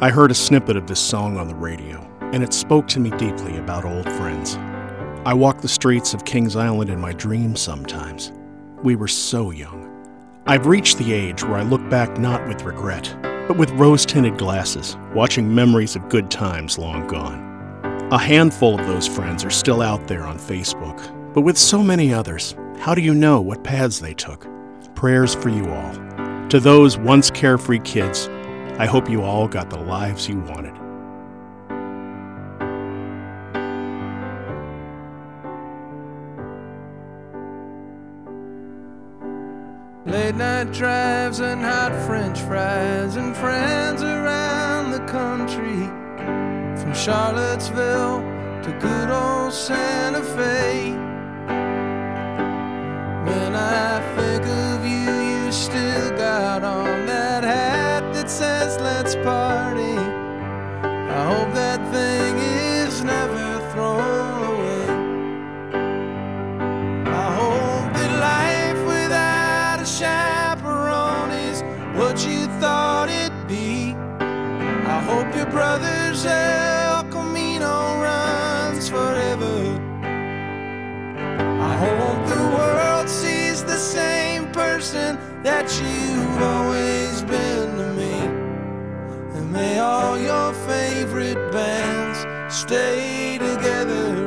I heard a snippet of this song on the radio, and it spoke to me deeply about old friends. I walk the streets of Kings Island in my dreams sometimes. We were so young. I've reached the age where I look back not with regret, but with rose-tinted glasses, watching memories of good times long gone. A handful of those friends are still out there on Facebook, but with so many others, how do you know what paths they took? Prayers for you all. To those once carefree kids, I hope you all got the lives you wanted. Late night drives and hot French fries and friends around the country, from Charlottesville to good old Santa Fe. When I think of you, you still got on that hat that says let's party. I hope that thing is never thrown. Hope your brother's El Camino runs forever. I hope the world sees the same person that you've always been to me. And may all your favorite bands stay together.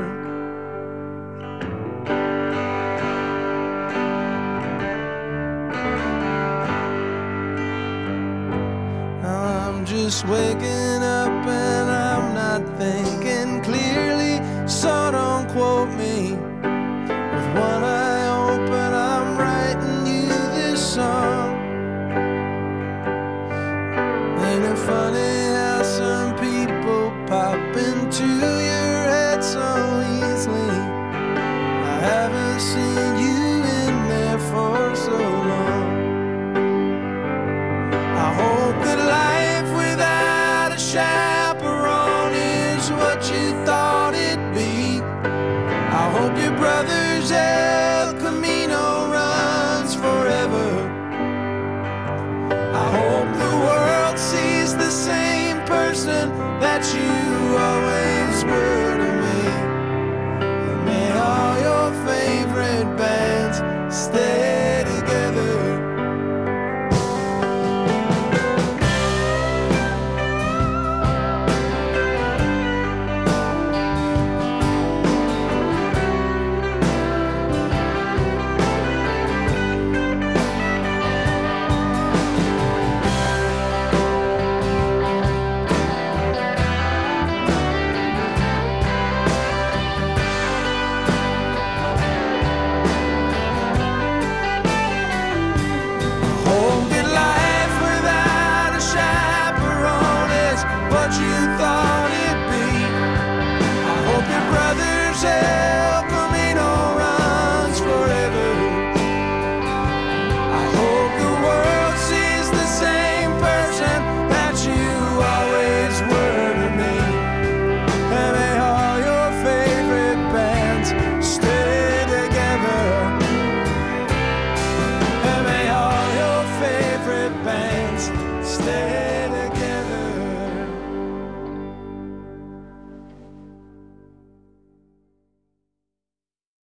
Just waking up and I'm not thinking clearly, so don't quote me. With one eye open, I'm writing you this song. Ain't it funny how some people pop into your head so easily? I haven't seen you in there for so long. I hope that life chaperone is what you thought it'd be. I hope your brother's El Camino runs forever. I hope the world sees the same person that you always